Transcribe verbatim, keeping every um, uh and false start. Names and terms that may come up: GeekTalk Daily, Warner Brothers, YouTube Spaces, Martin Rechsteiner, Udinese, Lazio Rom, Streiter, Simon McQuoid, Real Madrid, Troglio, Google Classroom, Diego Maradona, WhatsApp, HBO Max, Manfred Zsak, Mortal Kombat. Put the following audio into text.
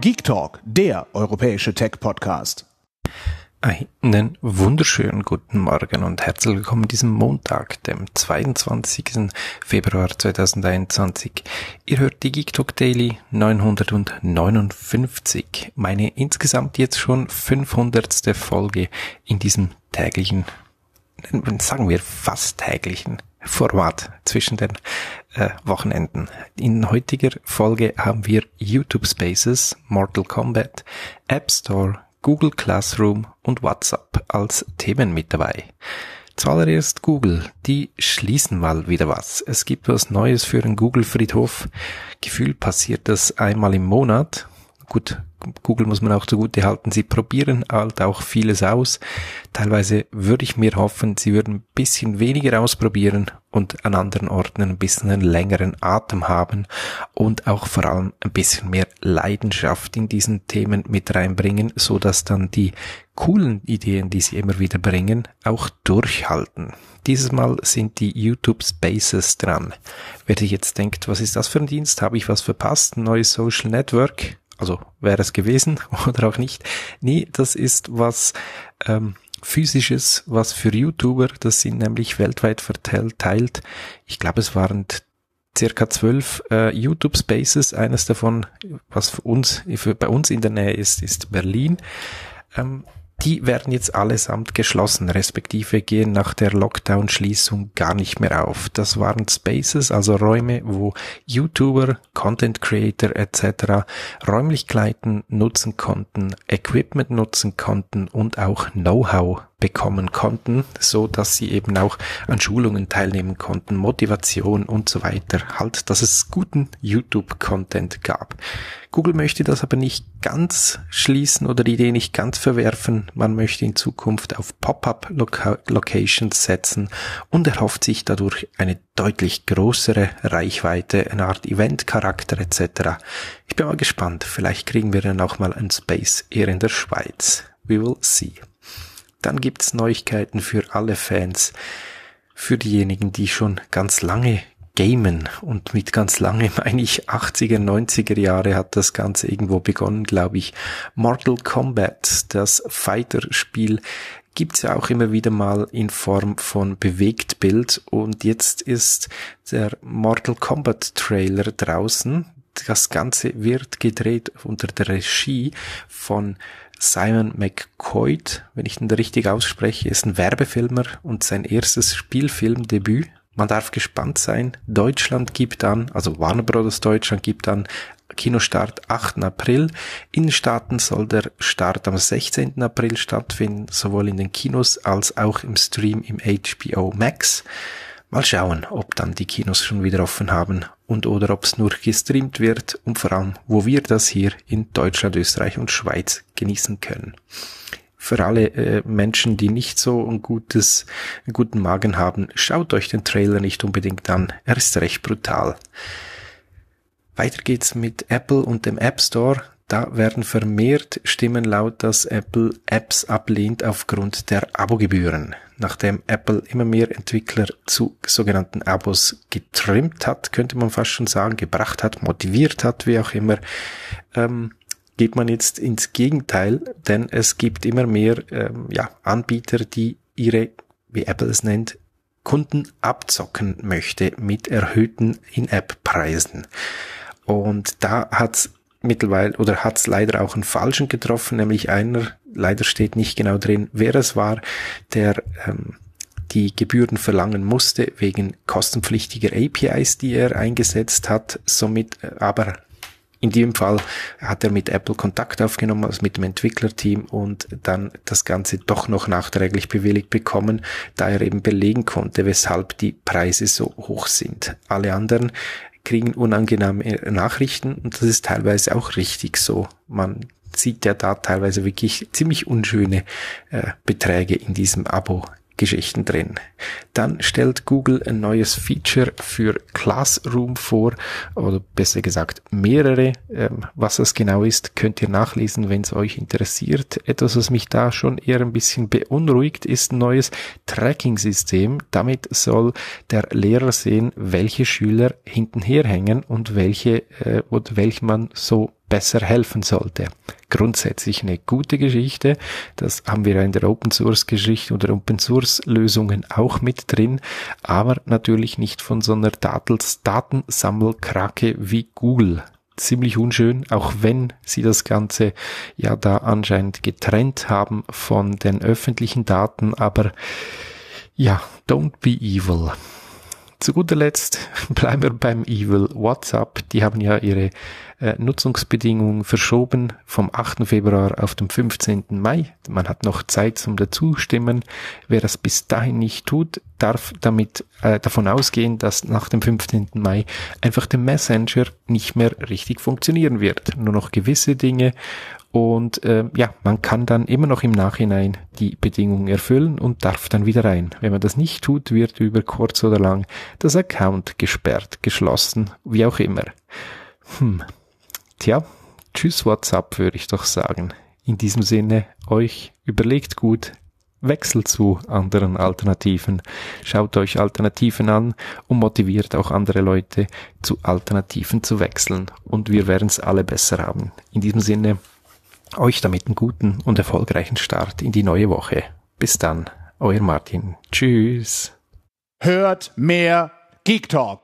Geek Talk, der europäische Tech-Podcast. Einen wunderschönen guten Morgen und herzlich willkommen diesem Montag, dem zweiundzwanzigsten Februar zweitausendeinundzwanzig. Ihr hört die Geek Talk Daily neunhundertneunundfünfzig, meine insgesamt jetzt schon fünfhundertste Folge in diesem täglichen, sagen wir fast täglichen Format zwischen den äh, Wochenenden. In heutiger Folge haben wir YouTube Spaces, Mortal Kombat, App Store, Google Classroom und WhatsApp als Themen mit dabei. Zuallererst Google, die schließen mal wieder was. Es gibt was Neues für den Google-Friedhof. Gefühl passiert das einmal im Monat. Gut, Google muss man auch zugute halten, sie probieren halt auch vieles aus. Teilweise würde ich mir hoffen, sie würden ein bisschen weniger ausprobieren und an anderen Orten ein bisschen einen längeren Atem haben und auch vor allem ein bisschen mehr Leidenschaft in diesen Themen mit reinbringen, so dass dann die coolen Ideen, die sie immer wieder bringen, auch durchhalten. Dieses Mal sind die YouTube Spaces dran. Wer sich jetzt denkt, was ist das für ein Dienst? Habe ich was verpasst? Ein neues Social Network? Also wäre es gewesen oder auch nicht. Nee, das ist was ähm, Physisches, was für YouTuber, das sind nämlich weltweit verteilt. Ich glaube, es waren circa zwölf äh, YouTube Spaces. Eines davon, was für uns, für, bei uns in der Nähe ist, ist Berlin. Ähm, die werden jetzt allesamt geschlossen, respektive gehen nach der Lockdown-Schließung gar nicht mehr auf. Das waren Spaces, also Räume, wo YouTuber, Content Creator et cetera Räumlichkeiten nutzen konnten, Equipment nutzen konnten und auch Know-how bekommen konnten, so dass sie eben auch an Schulungen teilnehmen konnten, Motivation und so weiter. Halt, dass es guten YouTube-Content gab. Google möchte das aber nicht ganz schließen oder die Idee nicht ganz verwerfen. Man möchte in Zukunft auf Pop-up-Locations setzen und erhofft sich dadurch eine deutlich größere Reichweite, eine Art Event-Charakter et cetera. Ich bin mal gespannt. Vielleicht kriegen wir dann auch mal ein Space hier in der Schweiz. We will see. Dann gibt's Neuigkeiten für alle Fans, für diejenigen, die schon ganz lange gamen. Und mit ganz lange meine ich achtziger, neunziger Jahre hat das Ganze irgendwo begonnen, glaube ich. Mortal Kombat, das Fighter-Spiel, gibt's ja auch immer wieder mal in Form von Bewegtbild. Und jetzt ist der Mortal Kombat Trailer draußen. Das Ganze wird gedreht unter der Regie von Simon McQuoid, wenn ich den richtig ausspreche, ist ein Werbefilmer und sein erstes Spielfilmdebüt. Man darf gespannt sein. Deutschland gibt an, also Warner Brothers Deutschland gibt an, Kinostart achten April. In den Staaten soll der Start am sechzehnten April stattfinden, sowohl in den Kinos als auch im Stream im H B O Max. Mal schauen, ob dann die Kinos schon wieder offen haben und oder ob es nur gestreamt wird und vor allem, wo wir das hier in Deutschland, Österreich und Schweiz genießen können. Für alle äh, Menschen, die nicht so ein gutes, einen guten Magen haben, schaut euch den Trailer nicht unbedingt an, er ist recht brutal. Weiter geht's mit Apple und dem App Store. Da werden vermehrt Stimmen laut, dass Apple Apps ablehnt aufgrund der Abogebühren. Nachdem Apple immer mehr Entwickler zu sogenannten Abos getrimmt hat, könnte man fast schon sagen, gebracht hat, motiviert hat, wie auch immer, ähm, geht man jetzt ins Gegenteil, denn es gibt immer mehr ähm, ja, Anbieter, die ihre, wie Apple es nennt, Kunden abzocken möchte mit erhöhten In-App-Preisen. Und da hat's mittlerweile, oder hat's leider auch einen Falschen getroffen, nämlich einer, leider steht nicht genau drin, wer es war, der ähm, die Gebühren verlangen musste wegen kostenpflichtiger A P Is, die er eingesetzt hat, somit äh, aber in dem Fall hat er mit Apple Kontakt aufgenommen, also mit dem Entwicklerteam und dann das Ganze doch noch nachträglich bewilligt bekommen, da er eben belegen konnte, weshalb die Preise so hoch sind. Alle anderen kriegen unangenehme Nachrichten und das ist teilweise auch richtig so. Man sieht ja da teilweise wirklich ziemlich unschöne äh, Beträge in diesem Abo. Geschichten drin. Dann stellt Google ein neues Feature für Classroom vor, oder besser gesagt mehrere. Ähm, was das genau ist, könnt ihr nachlesen, wenn es euch interessiert. Etwas, was mich da schon eher ein bisschen beunruhigt, ist ein neues Tracking-System. Damit soll der Lehrer sehen, welche Schüler hintenherhängen und welche, äh, und welche man so besser helfen sollte. Grundsätzlich eine gute Geschichte. Das haben wir ja in der Open-Source-Geschichte oder Open-Source-Lösungen auch mit drin, aber natürlich nicht von so einer Datensammelkrake wie Google. Ziemlich unschön, auch wenn sie das Ganze ja da anscheinend getrennt haben von den öffentlichen Daten, aber ja, don't be evil. Zu guter Letzt bleiben wir beim Evil WhatsApp. Die haben ja ihre äh, Nutzungsbedingungen verschoben vom achten Februar auf den fünfzehnten Mai. Man hat noch Zeit zum Dazustimmen. Wer das bis dahin nicht tut, darf damit äh, davon ausgehen, dass nach dem fünfzehnten Mai einfach der Messenger nicht mehr richtig funktionieren wird. Nur noch gewisse Dinge. Und äh, ja, man kann dann immer noch im Nachhinein die Bedingungen erfüllen und darf dann wieder rein. Wenn man das nicht tut, wird über kurz oder lang das Account gesperrt, geschlossen, wie auch immer. Hm, tja, tschüss WhatsApp, würde ich doch sagen. In diesem Sinne, euch überlegt gut, wechselt zu anderen Alternativen, schaut euch Alternativen an und motiviert auch andere Leute, zu Alternativen zu wechseln. Und wir werden es alle besser haben. In diesem Sinne, euch damit einen guten und erfolgreichen Start in die neue Woche. Bis dann, euer Martin. Tschüss. Hört mehr Geek Talk.